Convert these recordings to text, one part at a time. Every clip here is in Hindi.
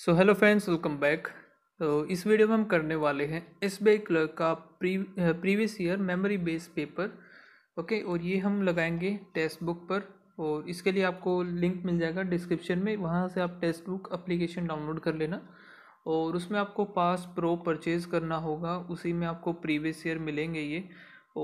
सो हेलो फ्रेंड्स, वेलकम बैक। तो इस वीडियो में हम करने वाले हैं एसबीआई क्लर्क का previous year memory based paper. Okay, और ये हम लगाएंगे टेस्ट बुक पर, और इसके लिए आपको लिंक मिल जाएगा डिस्क्रिप्शन में। वहाँ से आप टेस्ट बुक एप्लीकेशन डाउनलोड कर लेना और उसमें आपको पास प्रो परचेज़ करना होगा। उसी में आपको प्रीवियस ईयर मिलेंगे ये।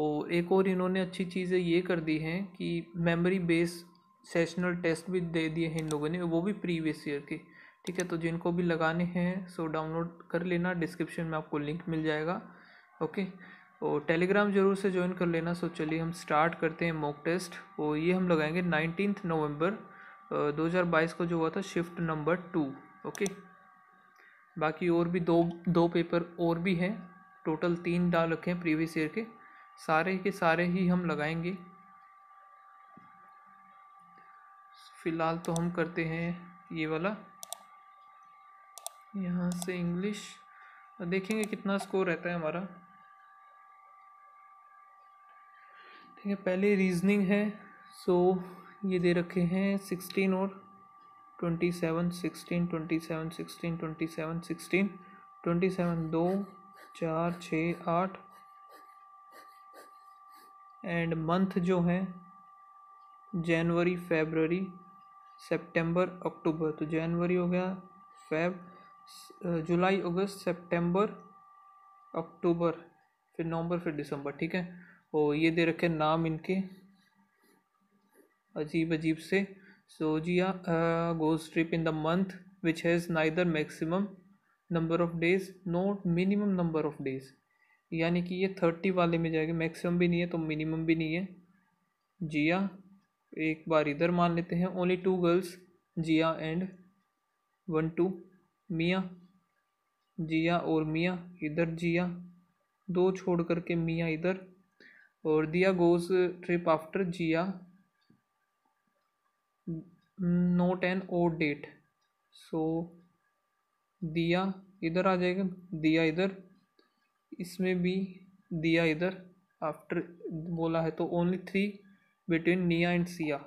और एक और इन्होंने अच्छी चीज़ें ये कर दी हैं कि मेमोरी बेस्ड सेशनल टेस्ट भी दे दिए हैं इन लोगों ने, वो भी प्रीवियस ईयर के। ठीक है, तो जिनको भी लगाने हैं सो डाउनलोड कर लेना, डिस्क्रिप्शन में आपको लिंक मिल जाएगा। ओके, और टेलीग्राम ज़रूर से ज्वाइन कर लेना। सो चलिए हम स्टार्ट करते हैं मॉक टेस्ट। और ये हम लगाएंगे 19 नवंबर 2022 को जो हुआ था शिफ्ट नंबर 2। ओके, बाकी और भी दो पेपर और भी हैं, टोटल 3 डाल रखे हैं प्रीवियस ईयर के सारे ही हम लगाएंगे। फ़िलहाल तो हम करते हैं ये वाला, यहाँ से इंग्लिश देखेंगे कितना स्कोर रहता है हमारा। ठीक है, पहले रीजनिंग है। सो ये दे रखे हैं 16 और 27, 16, 27, 16, 27, 16, 27, 2, 4, 6, 8 एंड मंथ जो है जनवरी, फरवरी, सितंबर, अक्टूबर। तो जनवरी हो गया, फेब, जुलाई, अगस्त, सितंबर, अक्टूबर, फिर नवंबर, फिर दिसंबर। ठीक है, और ये दे रखे नाम इनके अजीब अजीब से। So Jiya goes trip in the month which has neither maximum number of days not minimum number of days, यानी कि ये 30 वाले में जाएगा। मैक्सिमम भी नहीं है तो मिनिमम भी नहीं है। जिया, एक बार इधर मान लेते हैं, ओनली 2 गर्ल्स, जिया एंड 1, 2, मियाँ, जिया और मियाँ, इधर जिया 2 छोड़ करके मियाँ इधर, और Diya goes trip after Jiya not an odd date. So Diya इधर आ जाएगा, दिया इधर, इसमें भी दिया इधर, आफ्टर बोला है तो ओनली 3 बिटवीन निया एंड सिया।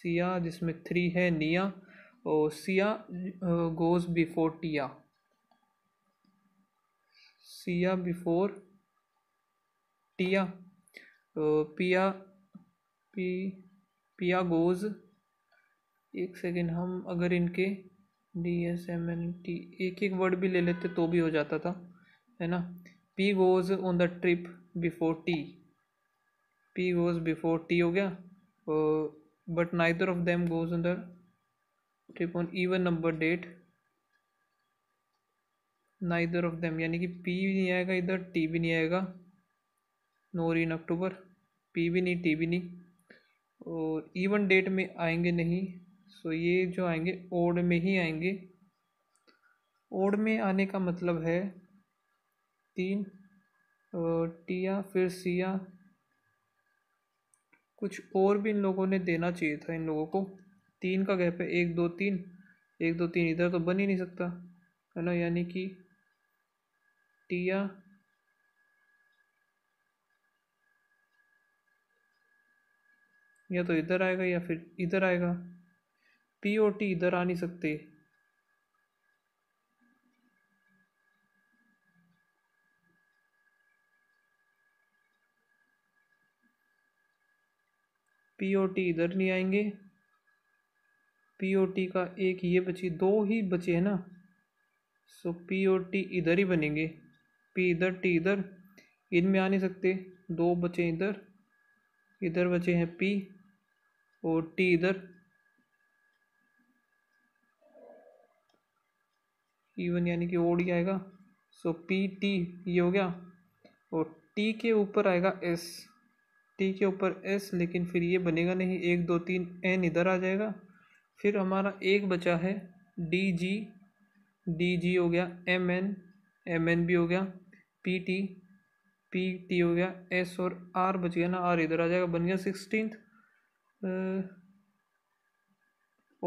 सिया जिसमें 3 है, निया और सिया गोज़ बिफोर टिया, सिया बिफोर टिया, पिया पिया गोज़, एक सेकेंड, हम अगर इनके DSMNT एक वर्ड भी ले लेते तो भी हो जाता था, है ना। P goes on the trip before T, P goes before T हो गया, but neither of them goes on the trip on even number date, neither of them, यानी कि पी भी नहीं आएगा इधर, टी भी नहीं आएगा, नोर इन अक्टूबर, पी भी नहीं टी भी नहीं, और ईवन डेट में आएंगे नहीं। सो ये जो आएंगे ओड में ही आएंगे। ओड में आने का मतलब है 3 टिया, फिर सिया, कुछ और भी इन लोगों ने देना चाहिए था। इन लोगों को 3 का गैप है, 1, 2, 3, 1, 2, 3 इधर तो बन ही नहीं सकता, है ना, यानी कि टिया या तो इधर आएगा या फिर इधर आएगा। पी और टी इधर आ नहीं सकते, पी और टी इधर नहीं आएंगे। पी ओ टी का एक ये बची, 2 ही बचे हैं ना। सो पी ओ टी इधर ही बनेंगे, पी इधर टी इधर, इनमें आ नहीं सकते, 2 बचे इधर, इधर बचे हैं पी और टी इधर। इवन यानी कि ओड ही आएगा। सो पी टी ये हो गया, और टी के ऊपर आएगा एस, टी के ऊपर एस, लेकिन फिर ये बनेगा नहीं, 1, 2, 3 एन इधर आ जाएगा। फिर हमारा एक बचा है डी जी, डी जी हो गया, एम एन, एम एन भी हो गया, पी टी, पी टी हो गया, एस और आर बच गया ना, आर इधर आ जाएगा, बन गया 16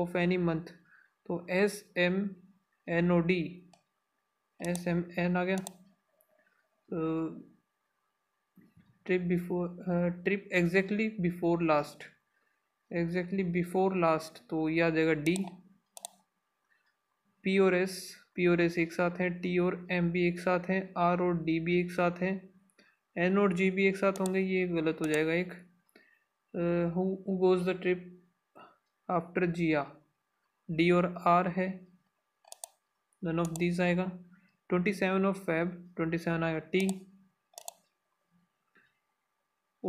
ऑफ एनी मंथ। तो S M N O D, S M N आ गया, trip before, trip exactly before last, exactly before last, तो यह आ जाएगा डी। पी और एस एक साथ हैं, टी और एम भी एक साथ हैं, आर और डी भी एक साथ हैं, एन और जी भी एक साथ होंगे, ये गलत हो जाएगा। एक who goes the trip after Jiya, D और आर है, नन ऑफ दीज आएगा। 27 ऑफ फैब 27 आएगा टी।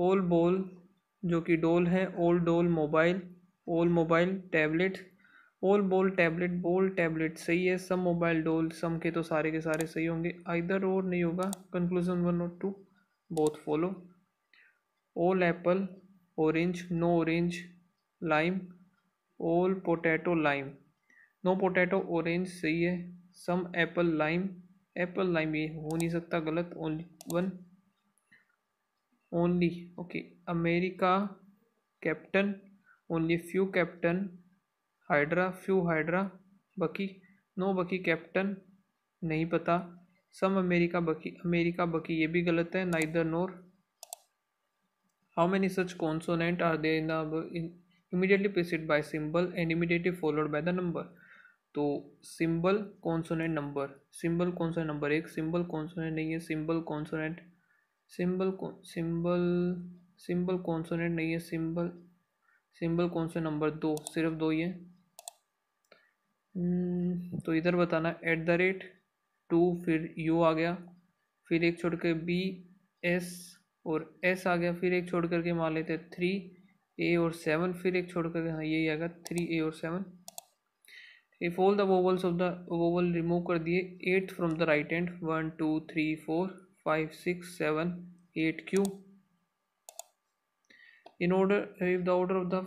ओल बॉल जो कि डोल है, ओल doll mobile, all mobile tablet, all ball tablet, ball tablet सही है। सम मोबाइल डोल, सम के तो सारे के सारे सही होंगे, आइदर और नहीं होगा। कंक्लूजन 1 और 2 both follow. All apple orange, no orange lime, all potato lime, no potato orange सही है। Some apple lime, apple lime ये हो नहीं सकता गलत, only 1 only okay. America captain, only few captain, hydra few hydra, Bucky no Bucky captain नहीं पता। सम अमेरिका बकी ये भी गलत है, neither nor. How many such consonant are there in immediately preceded by symbol and immediately followed by the number. तो symbol consonant number, symbol consonant number एक, सिंबल कॉन्सोनेंट नहीं है, सिंबल कॉन्सोनेंट नहीं है, सिंबल कॉन्सोनेंट नंबर 2, सिर्फ 2 ही है। तो इधर बताना @2 फिर U आ गया, फिर एक छोड़ कर B S और S आ गया, फिर एक छोड़ करके मान लेते 3A और 7, फिर एक छोड़ करके हाँ यही आएगा 3A और 7। If all the vowels of the vowel remove कर दिए 8 from the right hand, 1 2 3 4 5 6 7 8 Q. In order if the order of the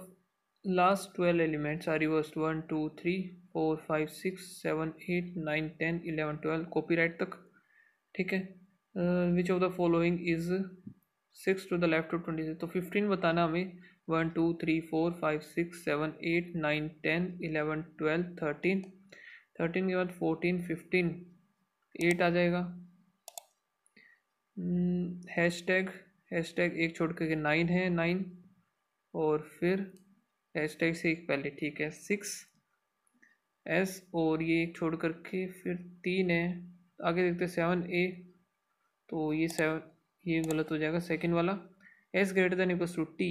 last 12 elements are reversed 1 2 3 4 5 6 7 8 9 10 11 12 copyright तक ठीक है। Which of the following is 6 to the left of 26, तो 15 बताना हमें 1 2 3 4 5 6 7 8 9 10 11 12 13, 13 के बाद 14 15, 8 आ जाएगा। हैशटैग एक छोड़ करके 9 है, 9 और फिर हैशटैग से एक पहले ठीक है 6S और ये एक छोड़ करके फिर 3 है, आगे देखते 7A, तो ये 7 ये गलत हो जाएगा सेकंड वाला। S greater than equals to T,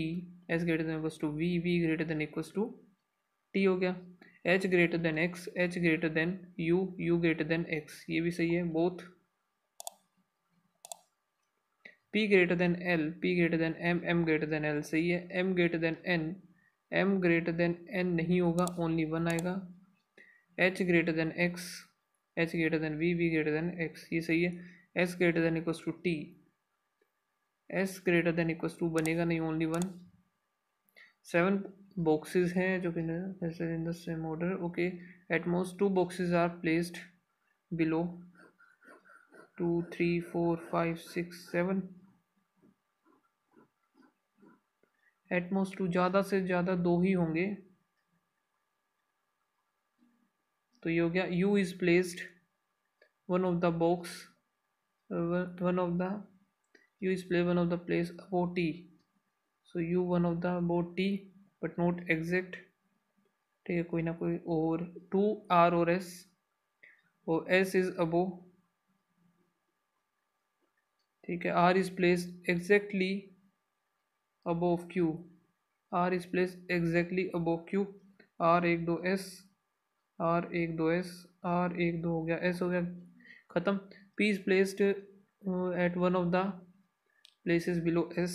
S greater than equals to V, V greater than equals to T हो गया। H greater than X, H greater than U, U greater than X ये भी सही है both. P greater than L, P greater than M, M greater than L सही है। M greater than N, M greater than N नहीं होगा, ओनली 1 आएगा। H greater than X, H greater than V, V greater than X ये सही है। S greater than equals to T, S greater than equals to बनेगा नहीं, ओनली 1। 7 बॉक्सेस हैं जो कि in the same order okay. At most 2 boxes are placed below 2 3 4 5 6 7, at most 2 ज़्यादा से ज़्यादा 2 ही होंगे, तो ये हो गया। U is placed 1 of the box, 1 of the U is placed 1 of the place above T, so U 1 of the above T but not exact ठीक है कोई ना कोई। और 2 R और S, और S is above ठीक है। R is placed exactly above Q, R is placed exactly above Q, R 1 2 S, R 1 2 S, R 1 2 हो गया, S हो गया ख़त्म। P is placed at 1 of the places below S,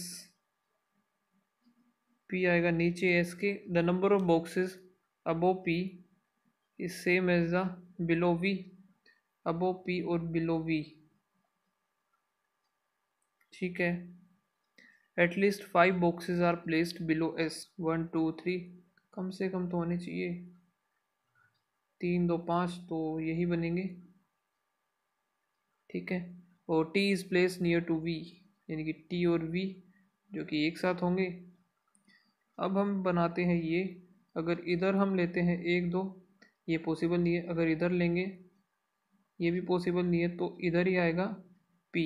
P आएगा नीचे एस के। The number of boxes above P is same as the below V, above P और बिलो वी ठीक है। At least 5 boxes are placed below S 1 2 3 कम से कम तो होने चाहिए 3 2 5 तो यही बनेंगे ठीक है। और T is place near to V यानी कि टी और वी जो कि एक साथ होंगे। अब हम बनाते हैं ये, अगर इधर हम लेते हैं 1 2 ये पॉसिबल नहीं है, अगर इधर लेंगे ये भी पॉसिबल नहीं है, तो इधर ही आएगा पी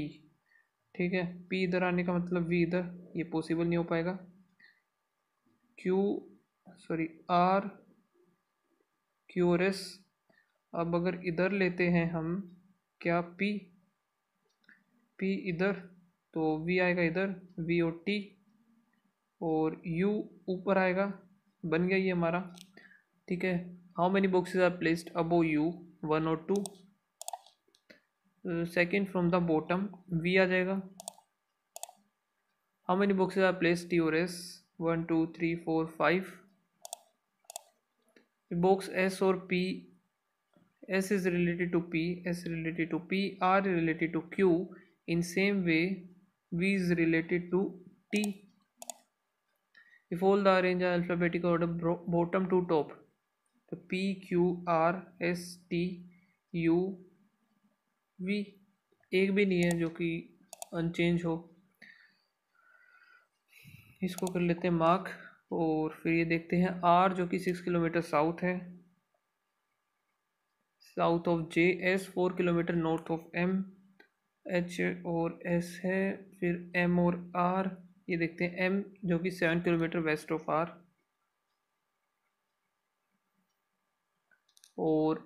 ठीक है। पी इधर आने का मतलब वी इधर, ये पॉसिबल नहीं हो पाएगा। क्यू सॉरी आर, क्यू और एस, अब अगर इधर लेते हैं हम क्या पी इधर तो वी आएगा इधर VOT और U ऊपर आएगा, बन गया ये हमारा। ठीक है, how many boxes are placed above U 1 और 2, second from the bottom V आ जाएगा। How many boxes are placed T और S 1 2 3 4 5, बॉक्स S और P, S is related to P, S related to P, R related to Q, in same way V is related to T. If all the arrange are alphabetical order bottom to top, so P, Q, R, S, T, U, V, एक भी नहीं है जो कि अनचेंज हो। इसको कर लेते हैं मार्क और फिर ये देखते हैं R जो कि 6 किलोमीटर साउथ है, south of J, S 4 kilometre north of M, H और S है, फिर M और R, ये देखते हैं M जो कि 7 किलोमीटर वेस्ट ऑफ R, और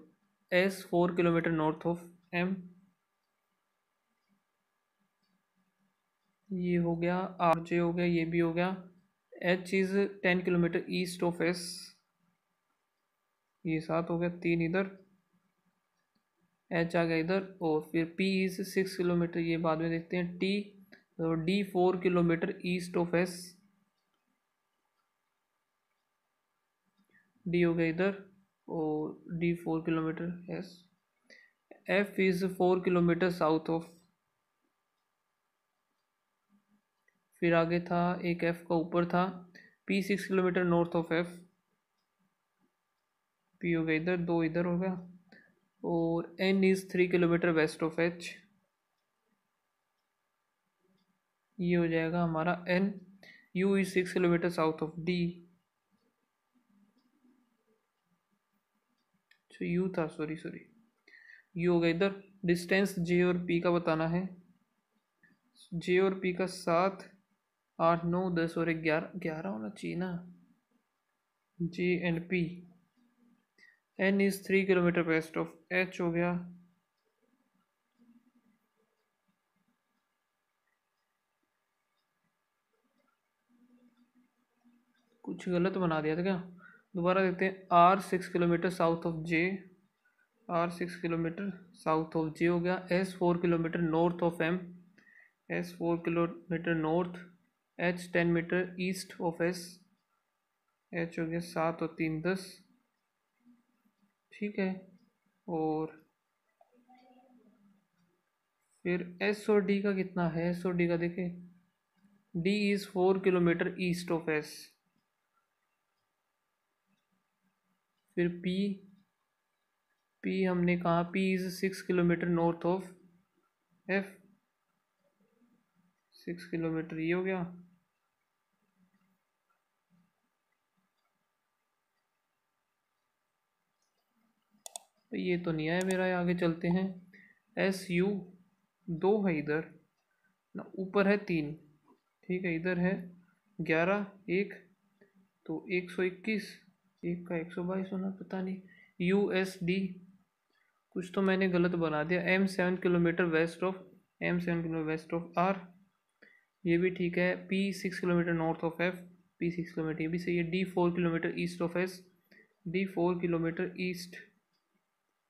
S 4 kilometre north of M। ये हो गया R, J हो गया, ये भी हो गया। H is 10 kilometre east of S, ये 7 हो गया, 3 इधर, H आ गया इधर, और फिर P इज 6 किलोमीटर, ये बाद में देखते हैं। T और D 4 kilometre east of S, D हो गया इधर और D 4 kilometre S। F is 4 kilometre south of, फिर आगे था एक F का ऊपर था, P 6 kilometre north of F, P हो गया इधर, 2 इधर हो गया, और N is 3 kilometre west of H, ये हो जाएगा हमारा N। U is 6 kilometre south of D, तो U था, सॉरी U हो गया इधर। डिस्टेंस J और P का बताना है, J और P का 7 8 9 10 और 11 होना चाहिए ना, J and P। N is 3 kilometre west of H हो गया, कुछ गलत बना दिया था क्या, दोबारा देखते हैं। R 6 kilometre south of J, R 6 kilometre south of J हो गया। S 4 kilometre north of M, S 4 kilometre north, H 10 metre east of S, H हो गया 7 और 3 10, ठीक है। और फिर S और D का कितना है, S और D का देखें, D is 4 kilometre east of S, फिर P हमने कहा, P is 6 kilometre north of F, 6 kilometre ये हो गया। ये तो नहीं आया मेरा, आगे चलते हैं। SU 2 है इधर ना, ऊपर है 3, ठीक है, इधर है 11 1, तो 121, 1 का 122 होना, पता नहीं। USD कुछ तो मैंने गलत बना दिया, M 7 kilometre west of M, 7 kilometre west of R, ये भी ठीक है। P 6 kilometre north of F, P 6 kilometre, ये भी सही है। D 4 kilometre east of S, D 4 kilometre east,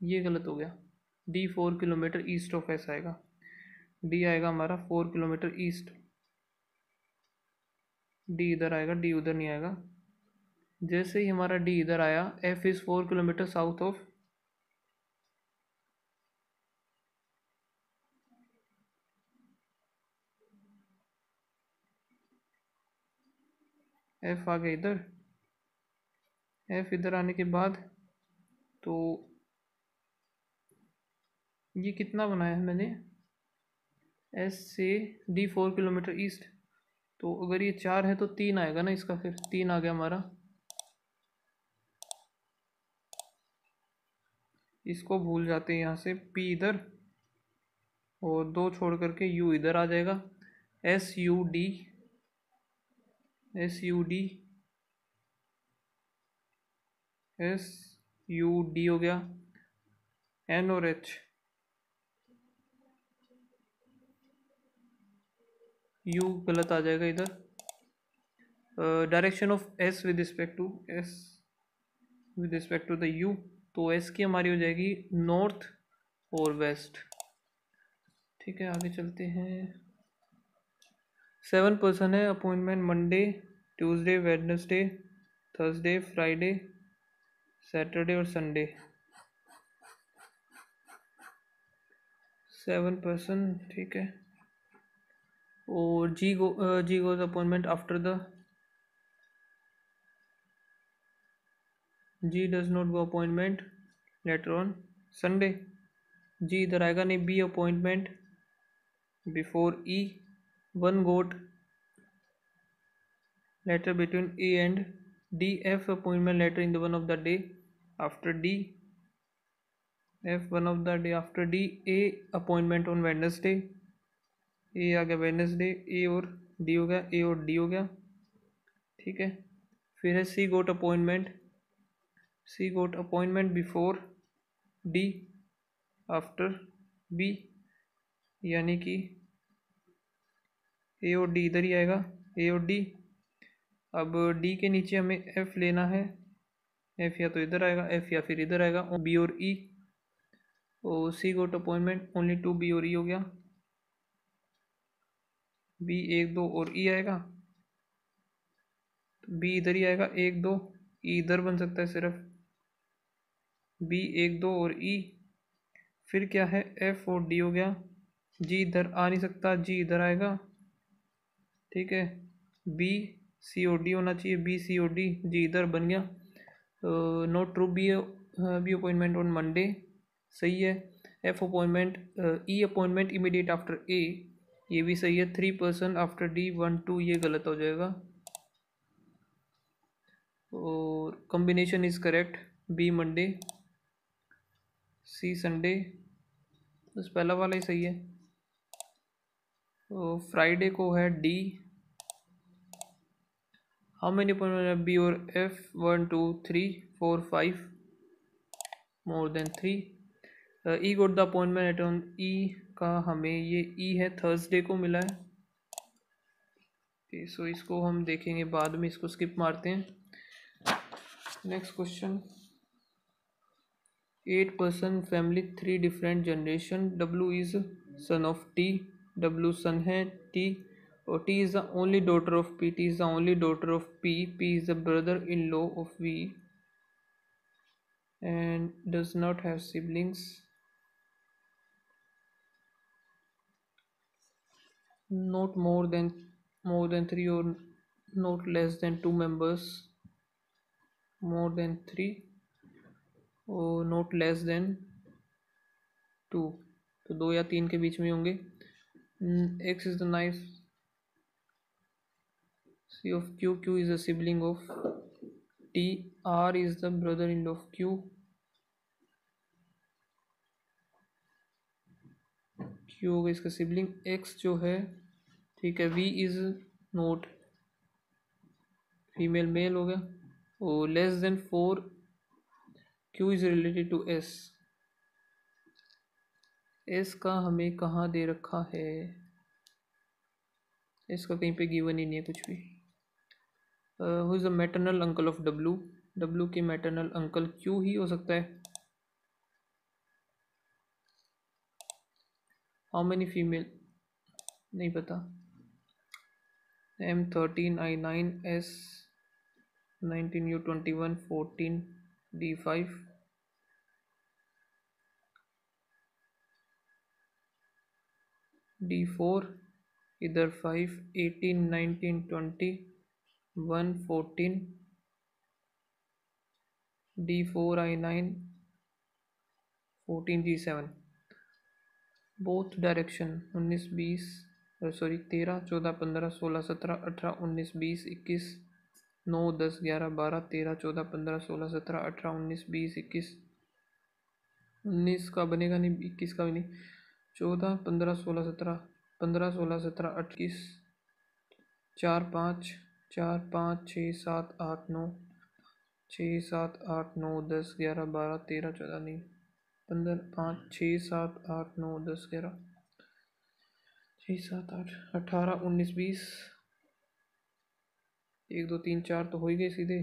ये गलत हो गया, D 4 kilometre east of S आएगा, D आएगा हमारा 4 किलोमीटर ईस्ट, D इधर आएगा, D उधर नहीं आएगा। जैसे ही हमारा D इधर आया, F is 4 kilometre south of, F आ गया इधर, F इधर आने के बाद तो ये कितना बनाया है मैंने, S से D 4 किलोमीटर ईस्ट, तो अगर ये 4 है तो 3 आएगा ना इसका, फिर 3 आ गया हमारा। इसको भूल जाते हैं, यहाँ से P इधर और 2 छोड़ करके U इधर आ जाएगा। SUD हो गया, NORH U गलत आ जाएगा इधर। Direction of S with respect to the U, तो S की हमारी हो जाएगी नॉर्थ और वेस्ट। ठीक है आगे चलते हैं। 7 पर्सन है, appointment Monday, Tuesday, Wednesday, Thursday, Friday, Saturday और संडे। 7 पर्सन ठीक है। और G goes appointment after the G does not go appointment later on Sunday. G इधर आएगा नहीं, B appointment before E, 1 got later between A and D, F appointment later in the one of the day after D, F one of the day after D, A appointment on Wednesday, A आ गया वेडनेसडे, ए और डी हो गया, ए और डी हो गया। ठीक है फिर है C got appointment, C got appointment before D after B, यानी कि ए और डी इधर ही आएगा, ए और डी। अब डी के नीचे हमें एफ लेना है, एफ या तो इधर आएगा, एफ या फिर इधर आएगा, बी और ई। और C got appointment only to B और ई हो गया, बी 1 2 और ई आएगा, बी इधर ही आएगा 1 2, ई इधर बन सकता है सिर्फ, बी 1 2 और ई। फिर क्या है एफ और डी हो गया, जी इधर आ नहीं सकता, जी इधर आएगा। ठीक है बी सी ओ डी होना चाहिए, बी सी ओ डी, जी इधर बन गया। Not true, B appointment on Monday सही है, F appointment E appointment immediate after A ये भी सही है, 3 पर्सन आफ्टर डी 1 2 ये गलत हो जाएगा। और combination is correct, B Monday C Sunday, बस पहला वाला ही सही है। तो फ्राइडे को है D, how many appointment B और F 1 2 3 4 5 more than 3। E got the appointment at on E का हमें ये ई है थर्सडे को मिला है, सो इसको हम देखेंगे बाद में, इसको स्किप मारते हैं। Next question, 8 person family 3 different generation, W is son of T, W son है T और T is the only daughter of P, T is the only daughter of P, P is the brother in law of V and does not have siblings. Not more than 3 और not less than 2 members, more than 3 और नॉट लेस देन 2, तो 2 या 3 के बीच में होंगे। X is the knife, C of Q, Q is the sibling of T, R is the brother-in-law of Q, Q होगा इसका सिबलिंग, X जो है ठीक है, V is not female male हो गया, और less than 4 Q is related to S, इसका हमें कहाँ दे रखा है, इसका कहीं पे गिवन ही नहीं है कुछ भी। Who is the maternal uncle of W, W के मैटरनल अंकल क्यू ही हो सकता है। हाउ मेनी फीमेल नहीं पता, M13 I9 S 19 U21 14 D5। D4 इधर 5 18 19 20 1 14, D4 I9 14 G7, both direction 19 20 sorry 13 14 15 16 17 18 19 20 21 9 10 11 12 13 14 15 16 17 18 19 20 21, 19 का बनेगा नहीं, 21 का भी नहीं, 14 15 16 17 15 16 17 28, 4 5 4 5 6 7 8 9 10 11 12 13 14 नहीं, पंद्रह 5 6 7 8 9 10 11 6 7 8 18 19 20 1 2 3 4 तो हो ही गए सीधे,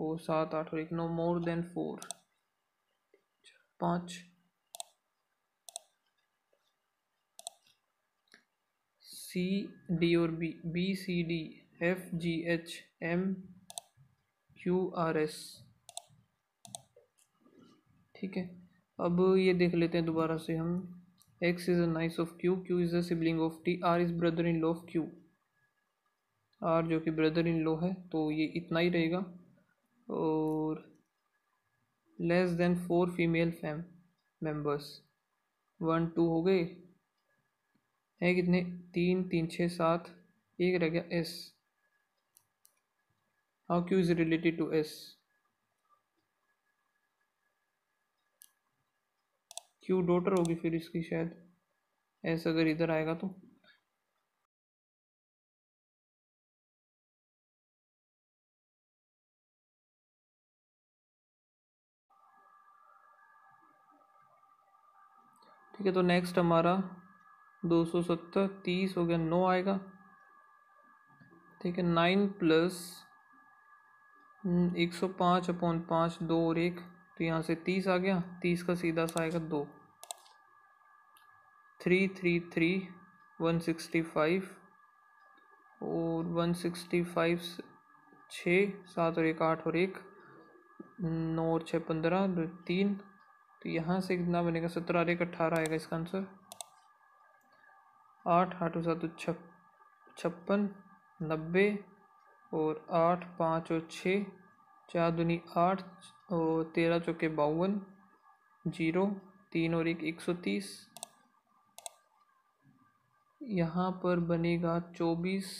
और 7 8 और 9 more than 4 5 सी डी और B, B C D F G H M Q R S. ठीक है, अब ये देख लेते हैं दोबारा से हम। X is a niece of Q, Q is a sibling of T, R is brother in law of Q, R जो कि ब्रदर इन लॉ है, तो ये इतना ही रहेगा। और less than 4 female fam members, 1 2 हो गए हैं कितने, 3 3 6 7, एक रह गया S. How Q is related to S, Q daughter होगी फिर इसकी शायद, ऐसा अगर इधर आएगा तो। ठीक है, तो नेक्स्ट हमारा 270 30 हो गया, 9 आएगा। ठीक है, 9 + 105/5 2 और 1, तो यहाँ से 30 आ गया, 30 का सीधा सा आएगा 2। 3 3 3 165 और 165 6 7 और 1 8 और 1, 9 और 6 15 3, तो यहाँ से कितना बनेगा, 17 और 1 18 आएगा इसका आंसर। 8 8 और 7 56 90 और 8 5 और 6, 4 दूनी 8 और 13 चौके 52, 0 3 और 1 130। यहाँ पर बनेगा 24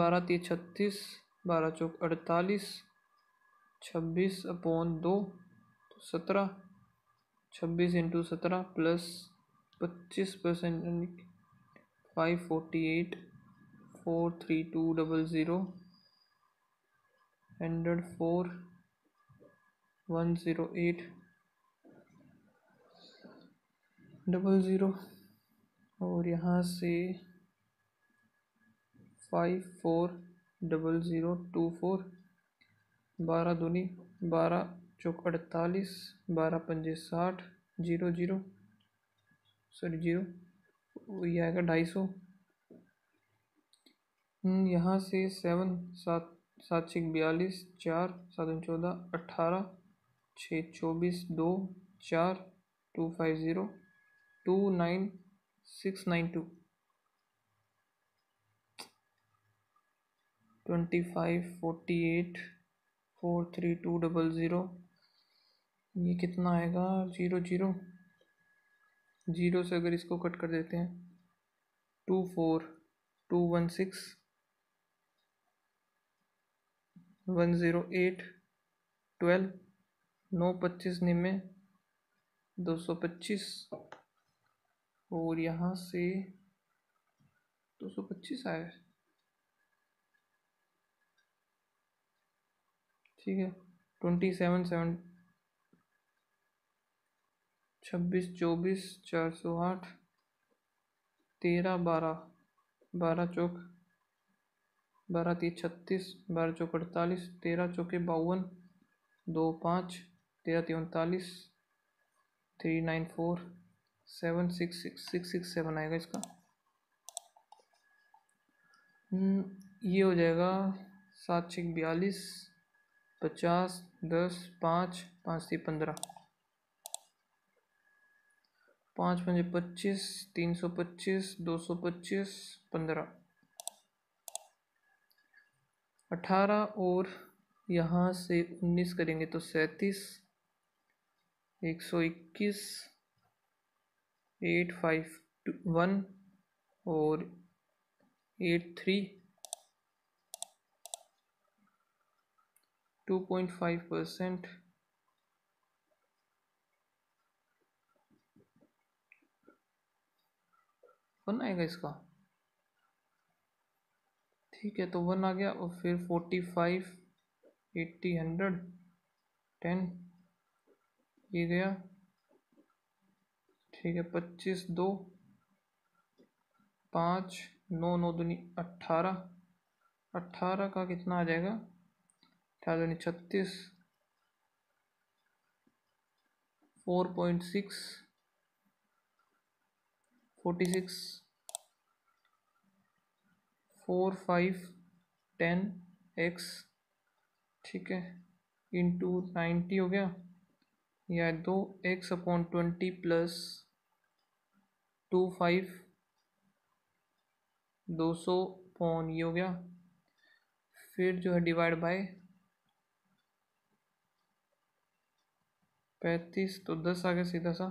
12 3 36 12 चौक 48, 26/2 तो 17, 26 × 17 प्लस 25% 548 43200 104 108 00, और यहाँ से 540024, 12 दूनी 12 चौक 48, 12 पंजे 60, 0 0 सॉरी 0, ये आएगा 250। यहाँ से 7 7 6 42, 4 7 14 18, 6 24 2 4, 250 29 692, 25 48 43200, ये कितना आएगा, 0 0 0 से अगर इसको कट कर देते हैं, 24 2 1 6, 108 12 9 25 99, 225, और यहाँ से 225 आया। ठीक है, 27 7 26 24 408, 13 12 12 चौक 12 3 36 12 चौक 48, 13 चौके 52, 2 5, 13 3 39, 394 7 6 6 6 6 7 आएगा इसका। ये हो जाएगा 7 6 42 50 10 5 5 3 15, 5 5 25, 325 225 15 18, और यहाँ से 19 करेंगे तो 37 121 8 5 1 और 83 2.5%, 1 आएगा इसका। ठीक है, तो 1 आ गया, और फिर 45 80 100 10 ये गया, ठीक है 25 2 5 9 9 दूनी 18 18 का कितना आ जाएगा 18 दूनी 36 4.6 46 4 5 10 x, ठीक है इंटू 90 हो गया या 2x/20 प्लस 25 200 ये हो गया, फिर जो है डिवाइड बाय 35 तो 10 आ गया सीधा सा,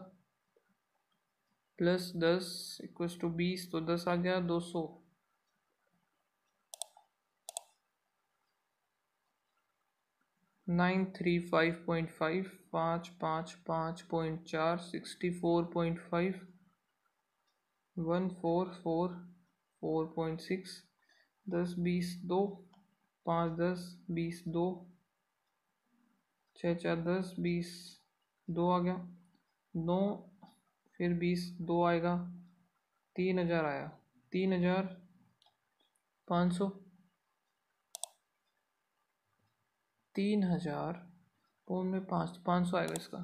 प्लस 10 इक्वल्स टू 20 तो 10 आ गया 200 935.5 555.4 64.5 144.6 10 20 2 5 10 20 2 6 4 10 20 2 आ गया 9 फिर 20 2 आएगा 3000 आया 3500 500 आएगा इसका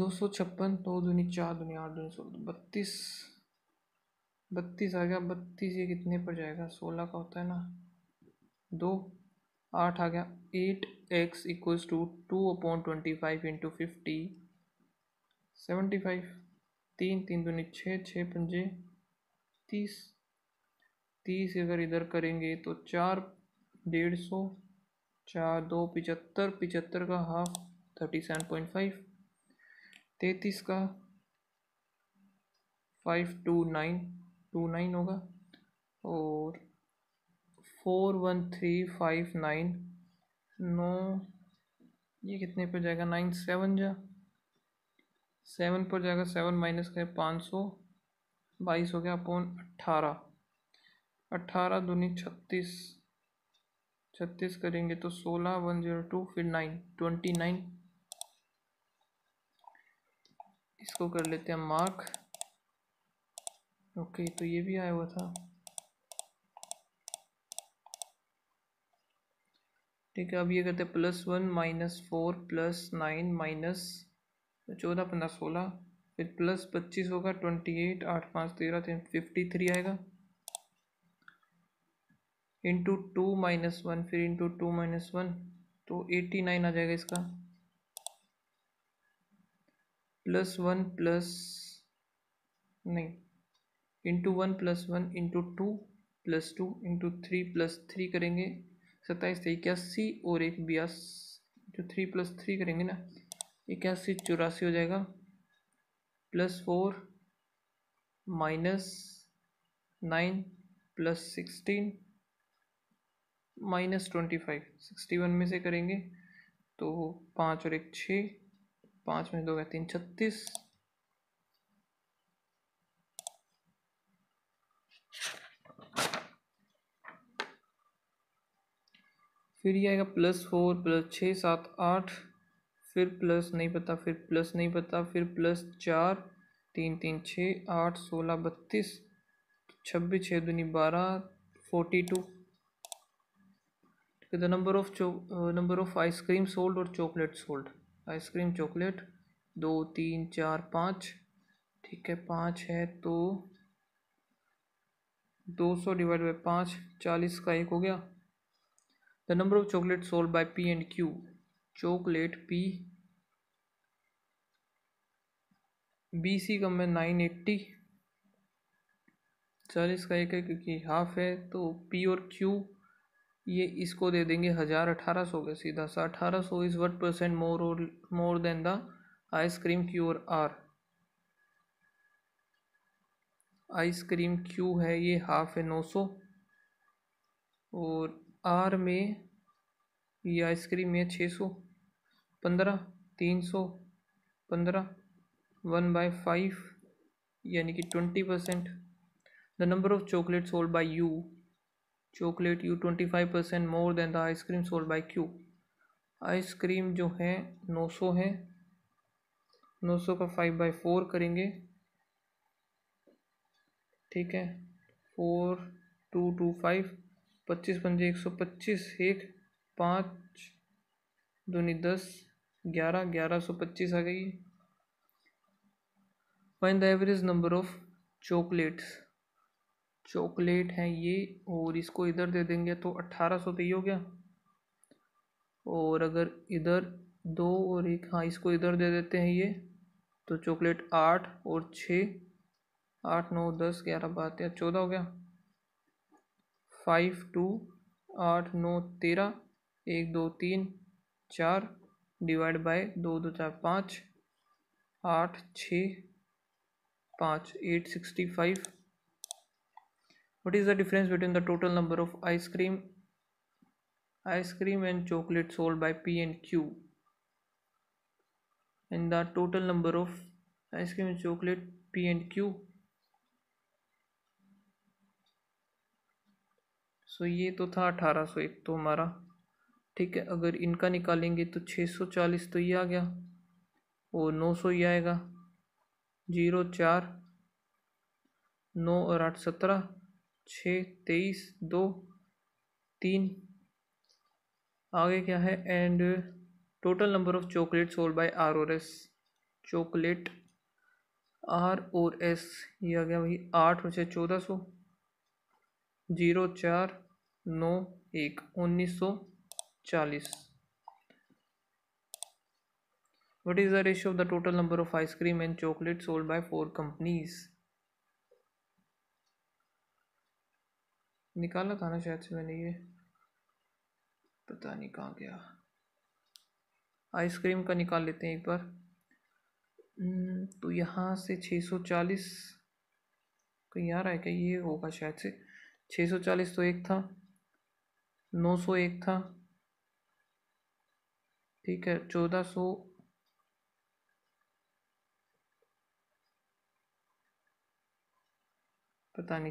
256 2 दूनी 4 दूनी 8 दूनी 16 32 32 आ गया 32 ये कितने पर जाएगा 16 का होता है ना 2 8 आ गया 8x = 2/25 इंटू 50 75 3 3 दूनी 6 6 पंजे 30 30 अगर इधर करेंगे तो 4 150 4 2 75 75 का हाफ 37.5 33 का 5 2 9 2 9 होगा और 4 1 3 5 9 9 ये कितने पर जाएगा 9 7 पर जाएगा 7 - 522 हो गया अपॉन 18 18 दूनी 36 36 करेंगे तो 16 102 फिर 9 29 इसको कर लेते हैं मार्क। ओके तो ये भी आया हुआ था, ठीक है अब ये करते हैं +1 - 4 + 9 - 14 15 16 फिर +25 होगा 28 8 5 13 53 आएगा इंटू 2 - 1 फिर इंटू 2 - 1 तो 89 आ जाएगा इसका इंटू 1 + 1 इंटू 2 + 2 इंटू 3 + 3 करेंगे 27 81 और 1 82 जो 3 + 3 करेंगे ना 81 84 हो जाएगा +4 - 9 + 16 - 25 61 में से करेंगे तो 5 और 1 6 5 में 2 का 3 36 फिर ये आएगा +4 + 6 7 8 फिर प्लस नहीं पता फिर +4 3 3 6 8 16 32 26 2 12 42 the number of ice cream sold और चॉकलेट सोल्ड आइसक्रीम चॉकलेट 2 3 4 5 ठीक है 5 है तो 200 / 5 40 का 1 हो गया। The number of chocolate sold by P and Q chocolate P B C का मैं 980 40 का 1 है क्योंकि हाफ है तो पी और क्यू ये इसको दे देंगे 1000 1800 का सीधा सा 1800 is 1% more than the ice cream Q और आर आइसक्रीम क्यू है ये हाफ है 900 और आर में ये आइसक्रीम है 600 15 300 15 1/5 यानी कि 20%। The number of chocolate sold by U chocolate U 25% more than the ice cream sold by Q ice cream जो है 900 है, 900 का 5/4 करेंगे, ठीक है, 4225, 25 पंजे 125, 1 5 2 10, 11, 1125 आ गई। Find the average number of chocolates, chocolate हैं ये और इसको इधर दे देंगे तो 1800 तो ये हो गया, और अगर इधर दो और एक, हाँ इसको इधर दे देते हैं ये, तो चॉकलेट 8 और 6, 8 9 10 11 12 13 14 हो गया, 5 2 8 9 13, 1 2 3 4 /2 2 4 5, 8 6 5, 865। What is the difference between the total number of ice cream and chocolate sold by P and Q, and the total number of ice cream and chocolate P and Q? So ये तो था 1801 तो हमारा, ठीक है, अगर इनका निकालेंगे तो 640 तो ये आ गया और 900 ये आएगा, 0 4 9 और 8 17, 6 23 2 3 आगे क्या है। And total number of chocolate sold by R और एस, चॉकलेट आर और एस ये आ गया वही 8 और 6 1400, 0 4 9 1, 1940। What is the ratio of the total number of ice cream and chocolate sold by 4 companies? निकालना था ना शायद से मैंने, ये पता नहीं कहाँ गया। आइसक्रीम का निकाल लेते हैं एक बार, तो यहाँ से 640 कहीं आ रहा है क्या, ये होगा शायद से 640 तो एक था, 901 था, ठीक है, 1400,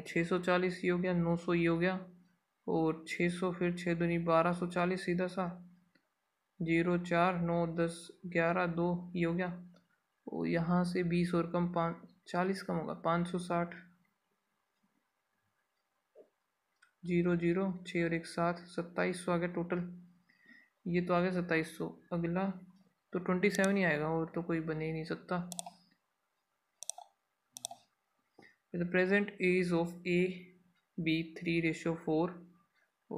640 ये हो गया, 900 ये हो गया और 600 फिर 6 दूनी 1240 सीधा सा, 0 4 9 10 11 2 ये हो गया, और यहाँ से 20 और कम 40 कम होगा, 560, 0 0, 6 और 1 7, 2700 आ गया टोटल, ये तो आ गया 2700। अगला तो 27 ही आएगा और तो कोई बने ही नहीं सकता। The present is of A, B 3:4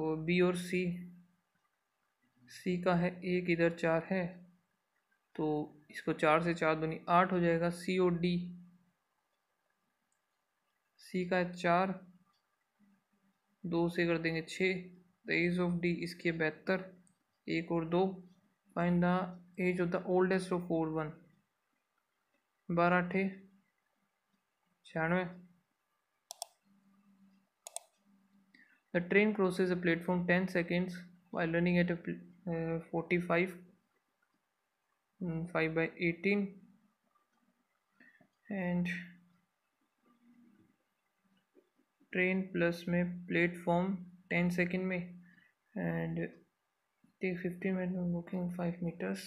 और B और C, C का है 1 इधर 4 है तो इसको 4 से 4 दूनी 8 हो जाएगा। C और D, C का है 4, 2 से कर देंगे 6, the age of D इसके 72, 1 और 2। Find the age of the oldest of 4 1, 12 8 96। The train crosses a platform 10 seconds while running at a 45, 5/18, and train plus में platform 10 second में, and take 15 minutes walking 5 meters.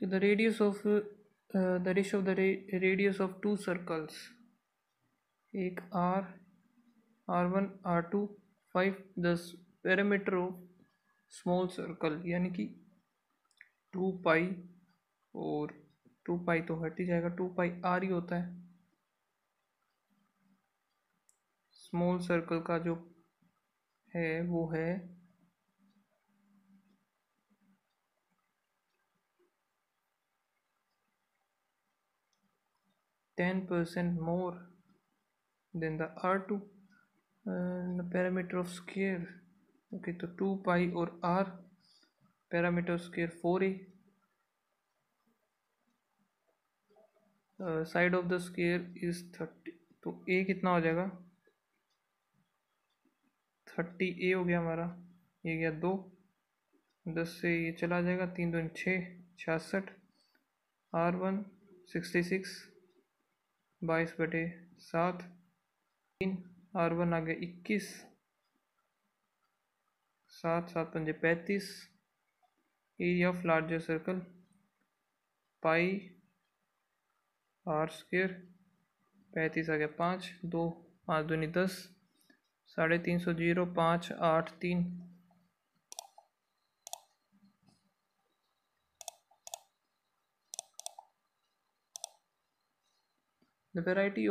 The radius of the ratio of the radius of 2 circles, एक R, R1, R2, 5, the perimeter of small circle यानी कि 2 पाई, और 2 पाई तो हट ही जाएगा, 2 पाई R ही होता है। स्मॉल सर्कल का जो है वो है 10% more than the R2, the perimeter of square, okay, तो 2 पाई और R, perimeter of square 4A, side of the square is 30, तो ए कितना हो जाएगा 30, ए हो गया हमारा, ये गया 2, 10 से ये चला जाएगा, 3 दूनी 6, 66, R1 66 22/7, 3 R1 आ गया 21, 7 7 पंजे 35, area of larger circle pi R square 35 आ गया 5, 2 5 दूनी 10, 350 5 8 3, 'The varieties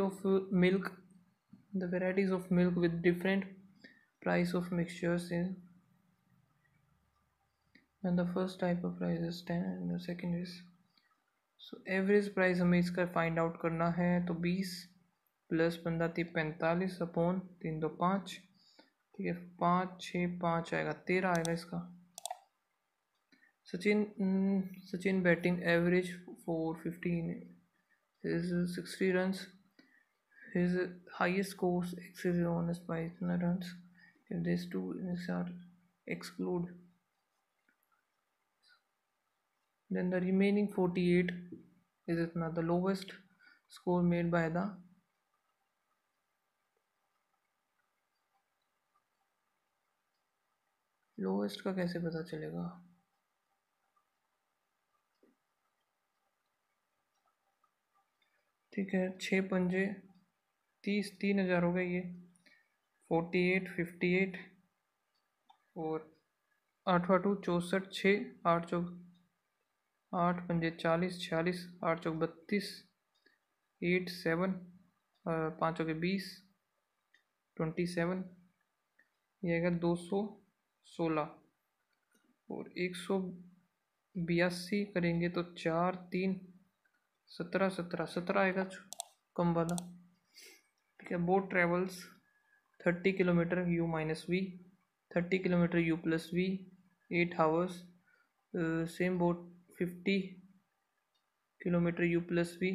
of milk with different price of mixtures in, and the first type of price is 10 and the second is, so average price हमें इसका find out करना है, तो 20 + 15 = 45 अपॉन 3 2 5, ठीक है 5 6 5 आएगा 13 आएगा इसका। Sachin batting average 415 is 60 runs, his highest scores exceeded on his by 9 runs if these two innings are excluded, then the remaining 48 is itna the lowest score made by the lowest का कैसे पता चलेगा, ठीक है 6 पंजे 30, 3000 हो गए, ये 48 58 और 8 2 64, 6 8 पंजे 40 46, 8 2 32, 8 7 5 2 20, 27, ये आएगा 216 और 182 करेंगे तो 4 3 17 17 17 आएगा कम वाला, ठीक है। Boat travels 30 kilometre U-V, 30 kilometre U+V, 8 hours, same boat 50 kilometre U+V,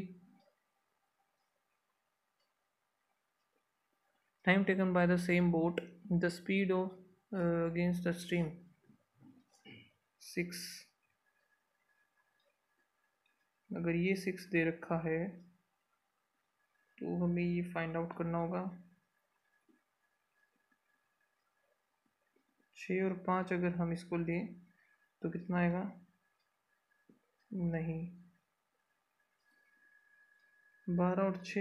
time taken by the same boat, the speed of against the stream 6, अगर ये 6 दे रखा है तो हमें ये फाइंड आउट करना होगा। 6 और 5 अगर हम इसको लें तो कितना आएगा, नहीं 12 और 6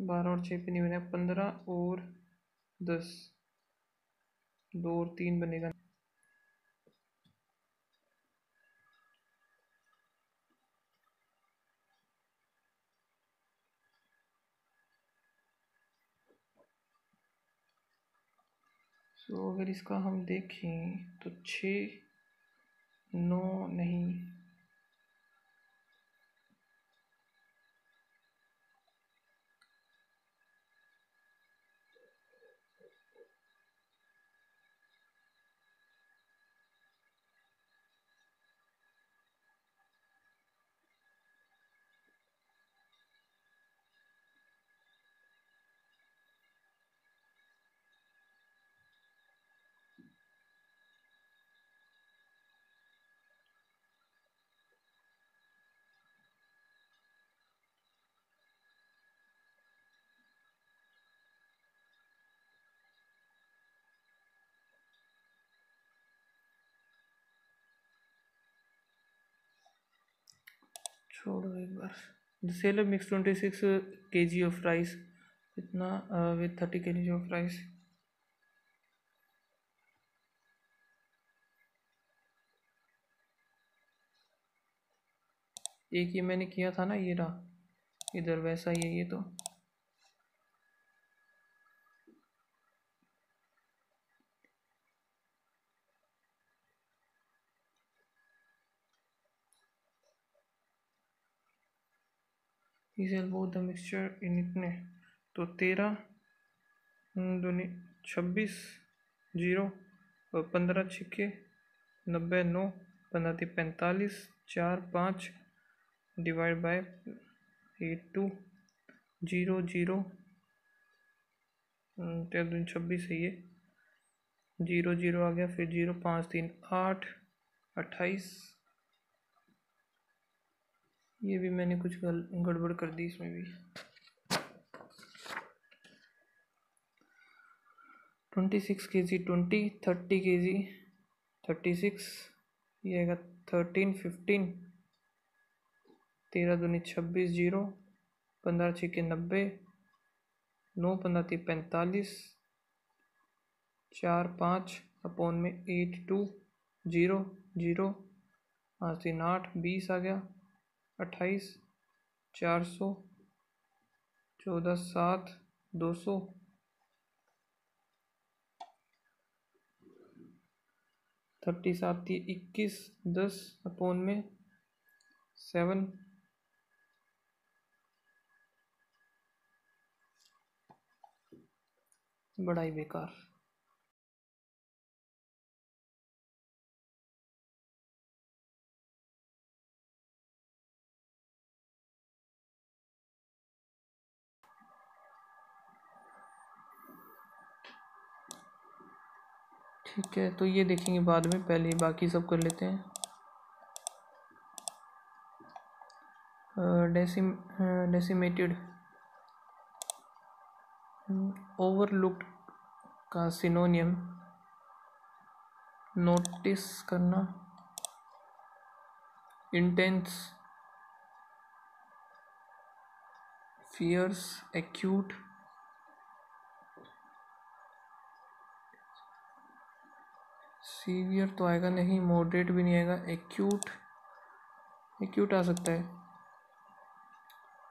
पे नहीं बना, 15 और 10, 2 और 3 बनेगा, तो अगर इसका हम देखें तो 6 9 नहीं, 1 बार seller mix 26 kg of rice इतना विद 30 kg ऑफ राइस, एक ये मैंने किया था ना, ये रहा इधर वैसा ही है ये, तो बोथ द मिक्सचर इन इतने, तो 13 दूनी 26 0 और 15 6 90 9 15 45 4 5 डिवाइड बाय 8 2 0 0 23 26 है ये 00 आ गया फिर 0 5 3 8 28। ये भी मैंने कुछ गड़बड़ कर दी इसमें भी। 26 kg 20 30 kg 36 ये आएगा 13 15 13 दूनी 26 0 15 6 90 9 15 45 4 5 अपॉन में 8 2 0 0 5 3 8 20 आ गया 28 400 14 7 200 37 21 10 अपॉन में 7 बड़ा ही बेकार। ठीक है तो ये देखेंगे बाद में, पहले बाकी सब कर लेते हैं। डेसिमेटेड ओवरलुक्ड का सिनोनियम नोटिस करना, इंटेंस फियर्स एक्यूट सीवियर तो आएगा नहीं, मॉडरेट भी नहीं आएगा, एक्यूट एक्यूट आ सकता है।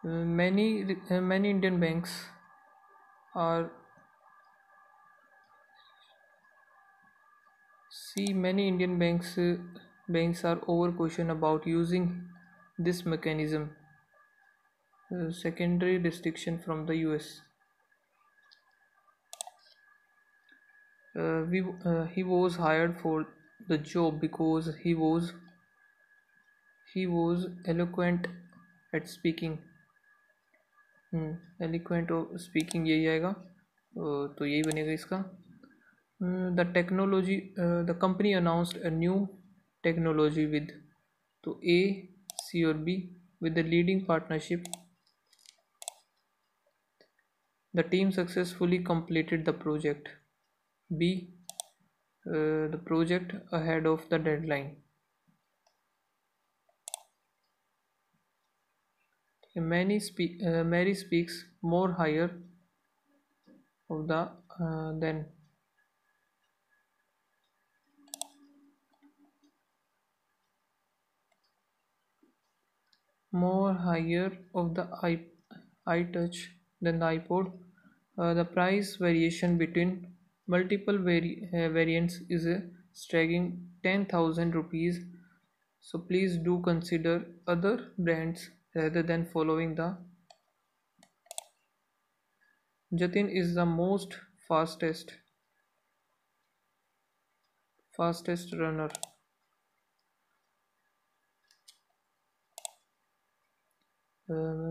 Many Indian banks are banks are over caution about using this mechanism. Secondary distinction from the US. He was hired for the job because he was eloquent at speaking. eloquent of speaking यही आएगा तो यही बनेगा इसका। The company announced a new technology with तो A C और B with the leading partnership। The team successfully completed the project B the project ahead of the deadline। Mary speaks more higher of the than more higher of the eye touch than the iPod। The price variation between multiple variants is a staggering 10,000 rupees, so please do consider other brands rather than following the Jatin is the most fastest runner।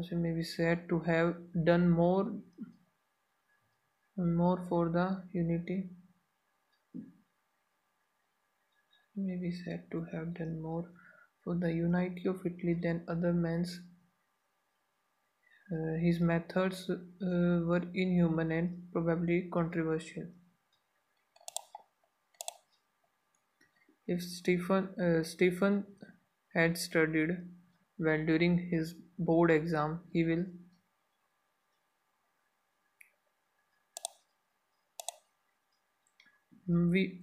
She may be said to have done more for the unity may be said to have done more for the unity of Italy than other men's। His methods were inhuman and probably controversial। If Stephen had studied well during his board exam we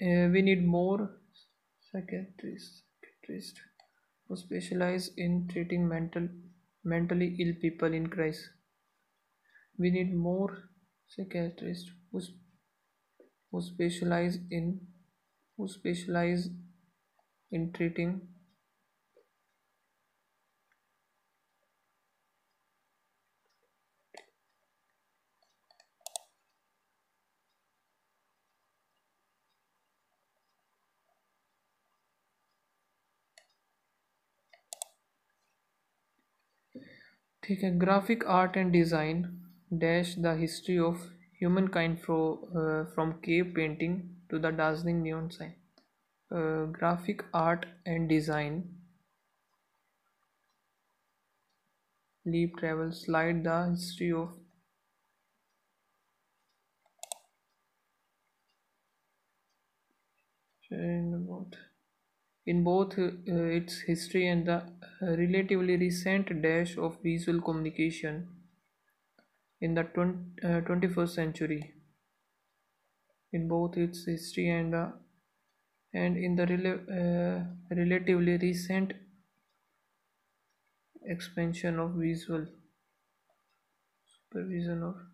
need more psychiatrists who specialize in treating mentally ill people in crisis। We need more psychiatrists who specialize in treating ठीक है। Graphic art and design dash the history of human kind from cave painting to the dazzling neon sign. Graphic art and design leap travel slide the history of in both its history and the relatively recent dash of visual communication in the 21st century, in both its history and in the relatively recent expansion of visual supervision of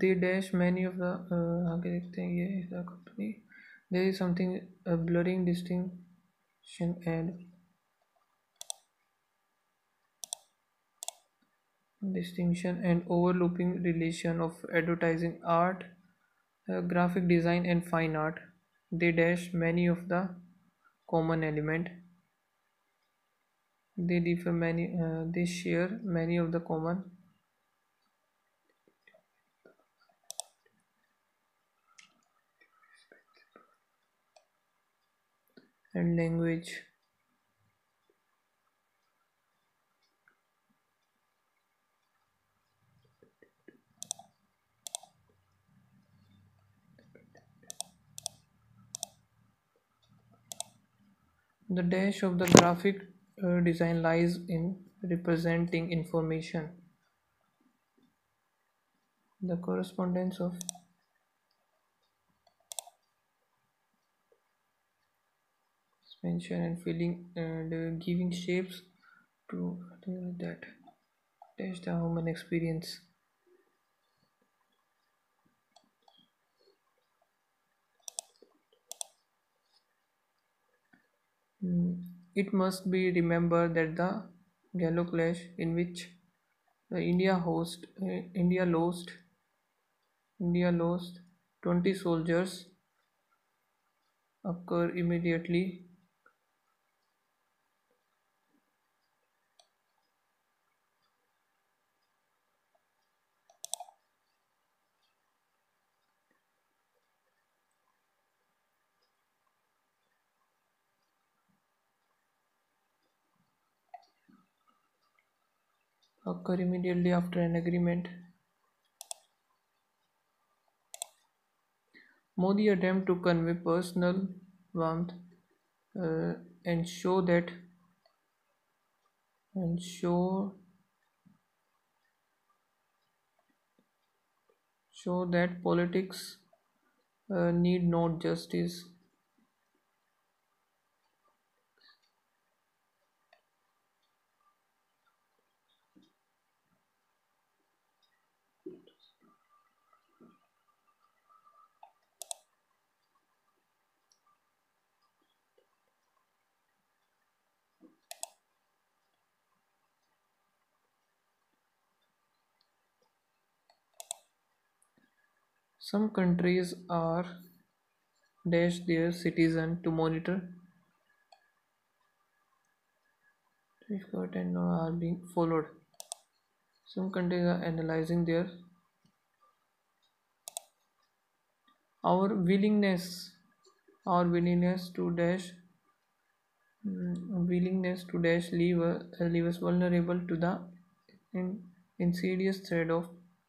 they dash many of the आगे देखते हैं ये the company there is something blurring distinction and overlapping relation of advertising art graphic design and fine art, they dash many of the common element. They differ many. They share many of the common and language. dash of the graphic design lies in representing information the correspondence of mention and feeling and giving shapes to that dash the human experience It must be remembered that the Gallo clash in which India lost 20 soldiers occurred immediately after an agreement. Modi attempt to convey personal warmth and show that that politics need not justice. Some countries are dash their citizen to monitor and are being followed. Some countries are analyzing their our willingness to dash leave us vulnerable to the insidious threat of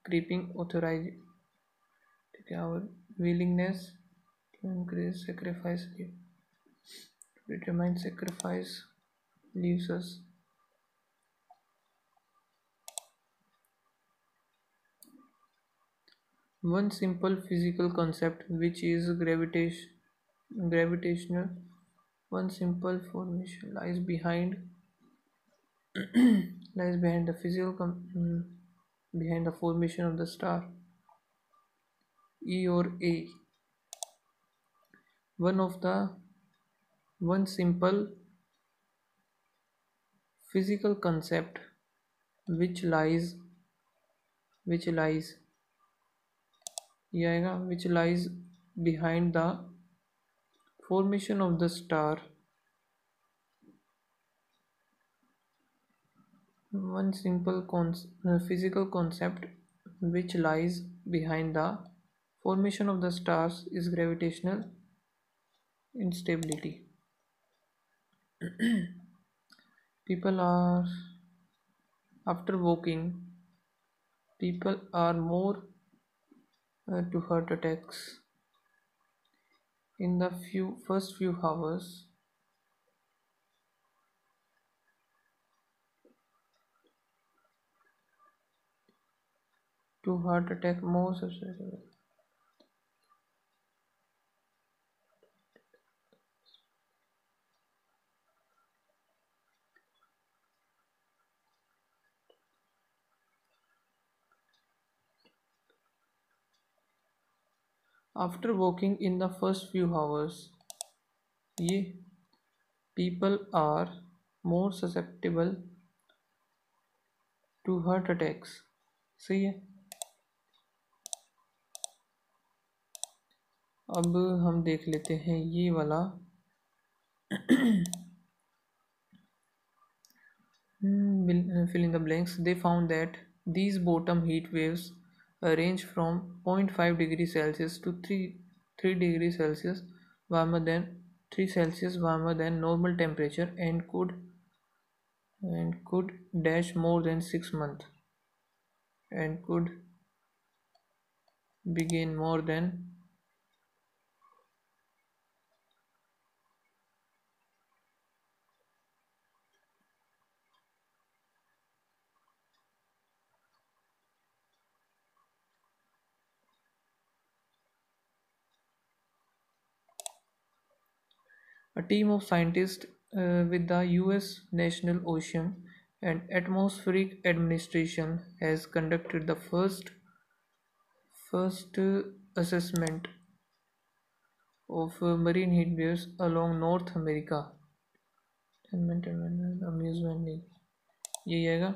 creeping authorization. Our willingness to increase sacrifice to determine sacrifice leaves us one simple physical concept which is gravitational one simple formation lies behind the physical behind the formation of the star E or A one simple physical concept which lies ये आएगा which lies behind the formation of the star. One simple physical concept which lies behind the formation of the stars is gravitational instability. People are more to heart attacks in the first few hours to heart attack more susceptible. After walking in the first few hours, ye people are more susceptible to heart attacks. सही है. अब हम देख लेते हैं ये वाला. fill in the blanks. They found that these bottom heat waves range from 0.5 degrees Celsius to 3 degrees Celsius warmer than 3 Celsius warmer than normal temperature and could dash more than 6 months and could begin more than 1 team of scientists with the U.S. National Ocean and Atmospheric Administration has conducted the first assessment of marine heat waves along North America. Amusement league ये आएगा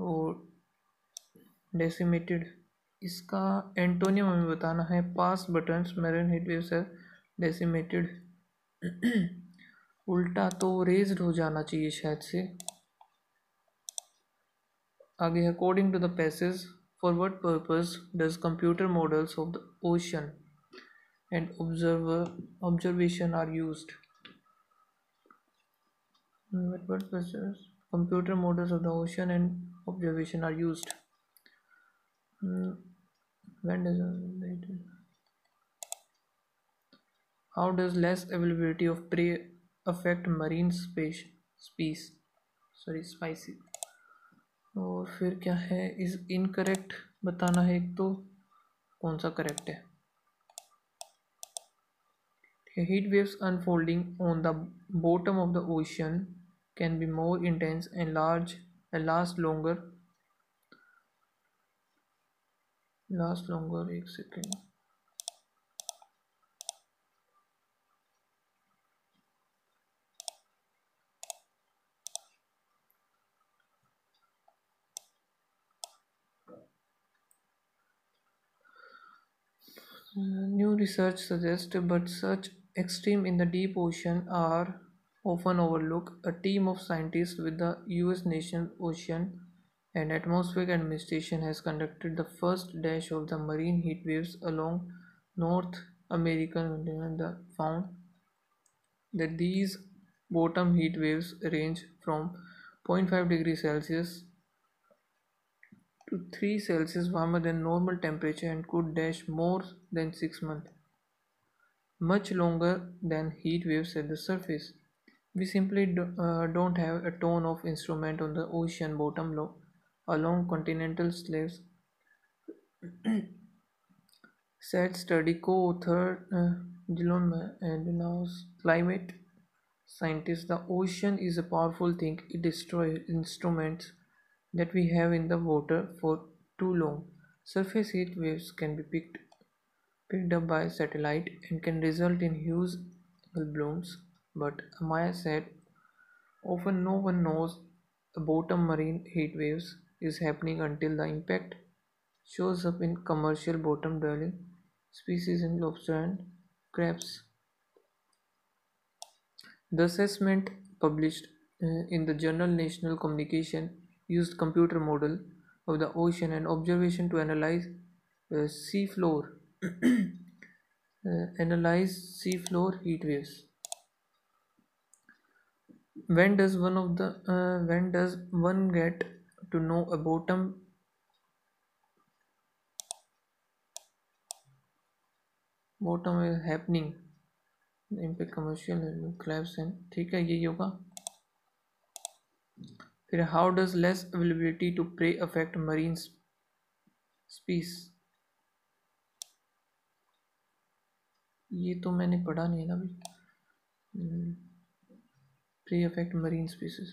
और decimated. इसका एंटोनियम हमें बताना है. past buttons marine heat waves have decimated. उल्टा तो रेज्ड हो जाना चाहिए शायद से. आगे है according to the passage for what purpose does computer models of the ocean and observation are used. What purpose computer models of the ocean and observation are used. When does How does less availability of prey affect marine species? और फिर क्या है. इस इनकरेक्ट बताना है. एक तो कौन सा करेक्ट है. Heat waves unfolding on the bottom of the ocean can be more intense and last longer. एक second. New research suggests, but such extreme in the deep ocean are often overlooked. A team of scientists with the U.S. National Ocean and Atmospheric Administration has conducted the first dash of the marine heat waves along North American continent. Found that these bottom heat waves range from 0.5 degrees Celsius to 3 Celsius warmer than normal temperature and could dash more than 6 months, much longer than heat waves at the surface. We simply don't have a ton of instrument on the ocean bottom along continental slopes, said study co-author Galwan and now climate scientist. The ocean is a powerful thing. It destroys instruments that we have in the water for too long. Surface heat waves can be picked picked up by satellite and can result in huge blooms, but Amaya said, often no one knows the bottom marine heat waves is happening until the impact shows up in commercial bottom dwelling species in lobster and crabs. The assessment published in the journal National Communication used computer model of the ocean and observation to analyze seafloor heat waves. When does one get to know a bottom is happening? Impact commercial collapse and ठीक है ये होगा. फिर how does less availability to prey affect marine species, ये तो मैंने पढ़ा नहीं ना अभी. Prey affect marine species,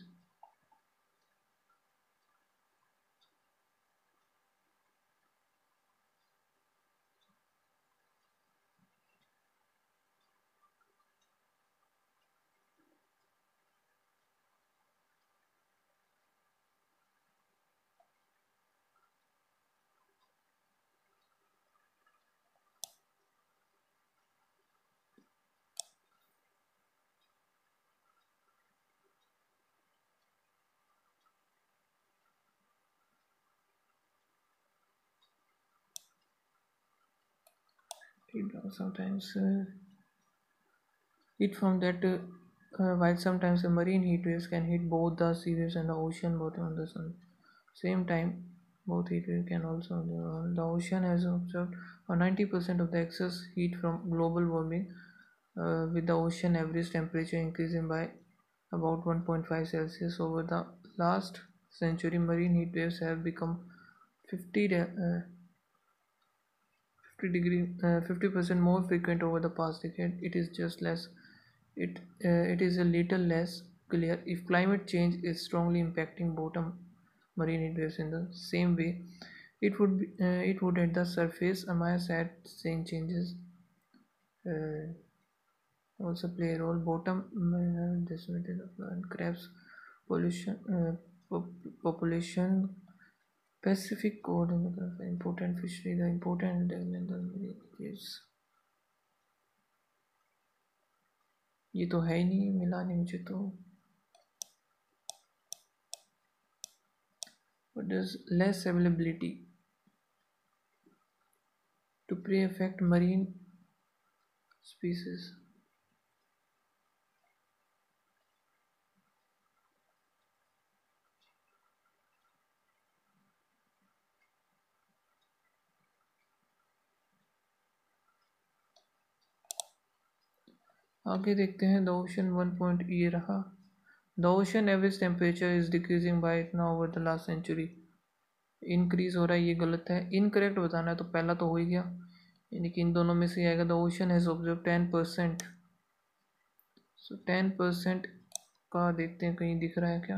sometimes it from that while sometimes the marine heat waves can hit both the sea waves and the ocean bottom on the same time, both heat waves can also the ocean has observed 90% of the excess heat from global warming, with the ocean average temperature increasing by about 1.5 Celsius over the last century. Marine heat waves have become 50% more frequent over the past decade. It is a little less clear if climate change is strongly impacting bottom marine heat waves in the same way it would at the surface. Amaya said saying changes also play a role. Bottom decimated and crabs pollution population, Pacific code important fishery, the important waves. ये तो है ही नहीं, मिला नहीं मुझे तो. But there's less availability to prey affect marine species. आगे देखते हैं द ओशन 1 पॉइंट ये रहा. The ocean average temperature is decreasing by इतना over the last century. Increase हो रहा है, ये गलत है, इनकरेक्ट बताना है. तो पहला तो हो ही गया, यानी कि इन दोनों में से आएगा. द ओशन हैज ऑब्जर्व 10%, सो 10% का देखते हैं कहीं दिख रहा है क्या.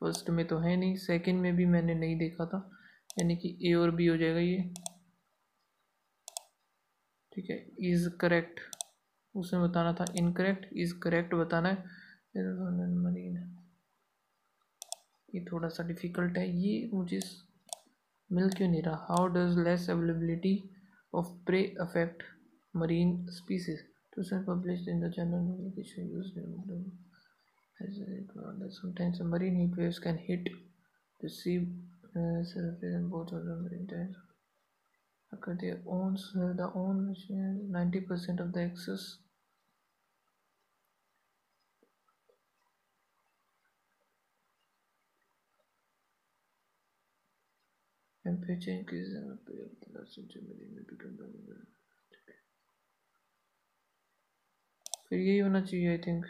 फर्स्ट में तो है नहीं, सेकेंड में भी मैंने नहीं देखा था, यानी कि ए और बी हो जाएगा ये. ठीक है, इज करेक्ट, उसमें बताना था इनकरेक्ट, इज करेक्ट बताना है. मरीन ये थोड़ा सा डिफिकल्ट है, ये मुझे मिल क्यों नहीं रहा. How does less availability of prey Prey affect marine species. Tucson published in the journal Navigation used as that sometimes marine heat waves can hit the sea surface and both of the marine tides occur. They owns the own 90% of the excess temperature increase and the loss of marine become फिर यही होना चाहिए आई थिंक.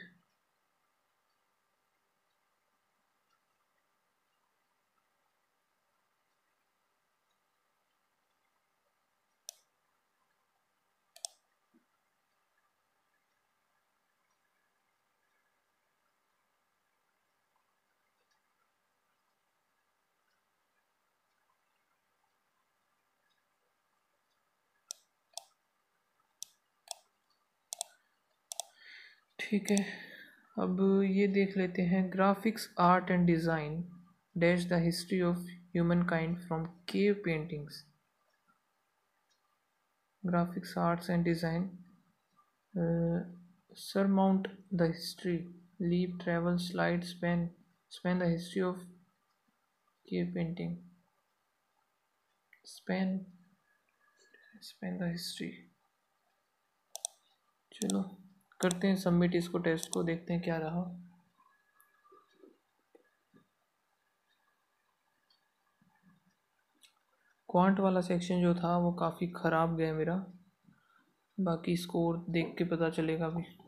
ठीक है, अब ये देख लेते हैं graphics art and design dash the history of human kind from cave paintings. Graphics arts and design surmount the history leap travel slide span the history of cave painting span the history. चलो करते हैं सबमिट इसको, टेस्ट को, देखते हैं क्या रहा। क्वांट वाला सेक्शन जो था वो काफ़ी ख़राब गया मेरा, बाकी स्कोर देख के पता चलेगा अभी।